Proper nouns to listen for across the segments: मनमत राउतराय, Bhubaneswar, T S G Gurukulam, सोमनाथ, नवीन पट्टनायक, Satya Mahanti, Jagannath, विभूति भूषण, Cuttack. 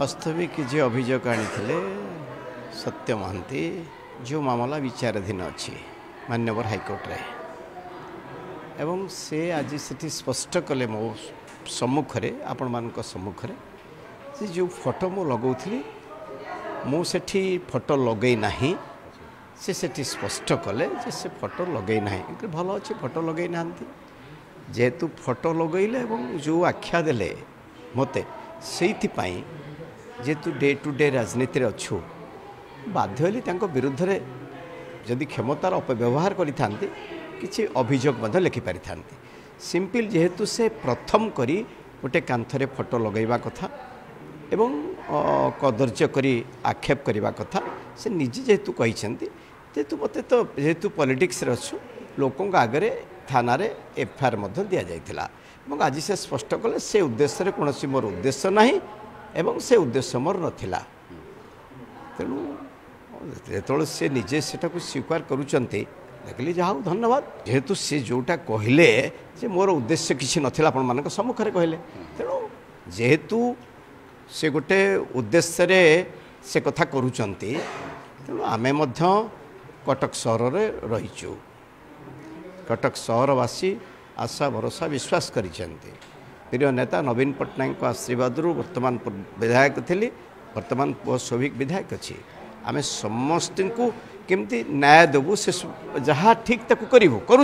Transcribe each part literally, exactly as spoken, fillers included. वास्तविक जे अभियोग आनी सत्य महांती जो मामला विचाराधीन अच्छी मान्यवर हाईकोर्ट रे एवं से आज से स्पष्ट कले मो सम्मुखें आपण मान सम्मुखें से जो फोटो मो लगो मो सेठी फोटो लगे ना से सेठी स्पष्ट कले से फोटो लगे ना भल अच्छे फोटो लगे ना जेहेतु फोटो लगेले जो आख्या देले मते से जेतु डे टू डे राजनीति अच्छु बाध्यली विरुद्ध रे जदि क्षमतार अपव्यवहार करि थांती किछि अभियोग मध लेखि पारि थांती सिंपल जेहेतु से प्रथम करी गोटे कांथरे फोटो लगैबा कथा एवं कदर्ज्य करी आक्षेप करिबा कथा से निजे जेहेतु कहिसेंती जेतु मते तो जेहेतु पॉलिटिक्स रे अच्छु लोकंग आगरे थाना रे एफआईआर मध दिया जायतिला एवं आज से स्पष्ट कले से उद्देश्य रे कोनोसी मोर उद्देश्य नाही एवं से उद्देश्य मोर नाला तेणु जो से निजे से स्वीकार करुँचे देखिए जहाँ धन्यवाद जेहेतु से जोटा कहले मोर उद्देश्य किसी नाला आपण सम्मुखें कहले तेणु जेहेतु से गोटे उद्देश्य से कथा करुँचे तेणु आमे मध्य कटक सहर रे रहीचु कटक सहरवासी आशा भरोसा विश्वास करिसेंती प्रिय नेता नवीन पट्टनायक को आशीर्वाद वर्तमान विधायक थी वर्तमान स्वाभाविक विधायक अच्छी आम समस्त को केमती न्याय देवु से जहाँ ठीक ताकू करू कर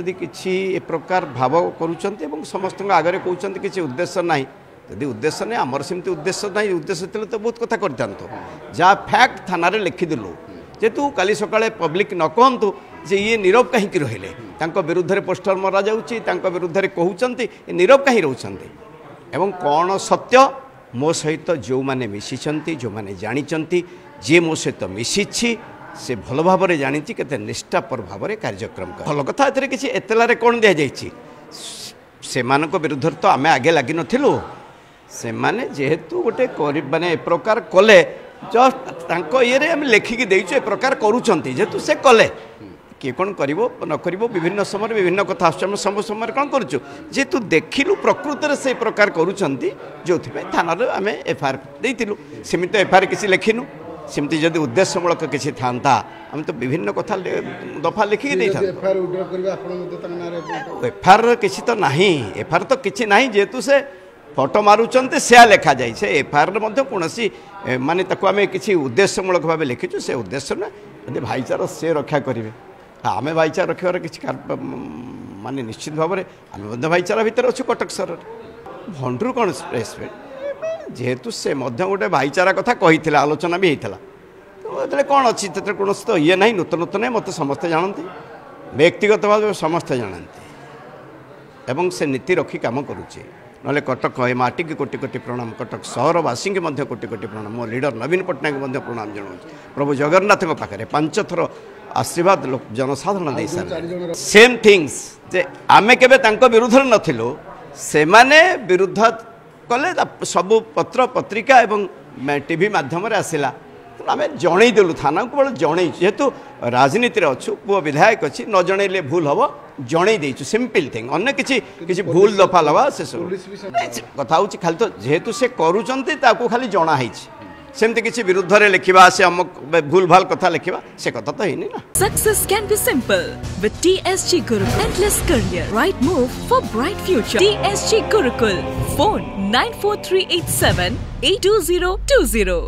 जदि किसी ए प्रकार भाव करुँच समस्त आगे कहते किसी उद्देश्य ना जदि उद्देश्य ना आमर सेमती उद्देश्य ना उद्देश्य थे तो बहुत कथा करते जहाँ फैक्ट थाना लिखिदेलु जेतु काली सकाळे पब्लिक न कहतु जे ये नीरव कहीं रहिले विरुद्ध पोस्टर मरा जाउची विरुद्ध कहउचंती नीरव कहीं रहउचंती एवं कौन सत्य मो सहित जो माने मिसिचंती जो माने जानिचंती जे मो सहित मिसिछि से भल भाव में जानिछि केते निष्ठापर भाव में कार्यक्रम कर भल कथा एतरे किछि एतलारे कोन दिया जाइछि से मानको विरुद्ध तो आमे आगे लागि नथिलु से माने जेहेतु गोटे गरीब माने प्रकार कले जस्ट तांको इरे हम लेखिकी देइछु ए प्रकार करूचंती जेतु से कले किए कौन कर नकर विभिन्न समय विभिन्न कथा आम सब समय कौन करूँ जेहेतु देखिलु प्रकृत से प्रकार करूँगी जो थाना आम एफआईआर देलु सेमि तो एफआईआर किसी लिखिनु सेमती जब उद्देश्यमूलक किसी था आम तो विभिन्न कथा दफा लिखिक एफआईआर किसी तो ना एफआईआर तो किसी ना जेहेतु से फोटो मारुचंते से लेखा जाए से एफआईआर कौन मानने आम किसी उद्देश्यमूलक भाव लिखीचु से उद्देश्य ना यदि भाईचारा से रक्षा करेंगे आमे भाईचारा रखार किसी मानने निश्चित भाव में आम भाईचारा भितर अच्छे कटक सहर भंडरू कौन प्रेस जेहेतु से गोटे भाईचारा कथा कही आलोचना भी होता तो कौन अच्छी कौन तो ये ना नूत नूत ना मत समस्ते जानते व्यक्तिगत भाव में समस्ते जानते एवं से नीति रखी कम करुचे ना कटक माटी की कोटि कोटि प्रणाम कटक सहरवासी की कोटि कोटि प्रणाम मो लीडर नवीन पट्टनायक प्रणाम जनाऊँ प्रभु जगन्नाथ पाखे पांच थर आशीर्वाद लोक जनसाधारण दे सारे सेम थिंग्स जे आमे केबे तांको विरुद्ध नथिलो से माने विरुद्ध कले सबू पत्र पत्रिका एवं टीवी माध्यम रे आसिला तो आमे जणै देलु थाना को जणै जेतु राजनीति रे अछु पुओ विधायक अछि न जणैले भूल हबो जणै देइछु सिंपल थिंग अन्य किछि किछि भूल दफा लवा से सब कथा होछि खाली तो जेतु से करूचंती ताको खाली जणा हैछि सेमती किसी विरुद्ध रे लिखिबा से अमुक भूल भाल कथा लिखिबा से कथा तो ही नहीं ना। Success can be simple with T S G Gurukulam. Endless career, right move for bright future. T S G Gurukulam. Phone nine four three eight seven eight two zero two zero.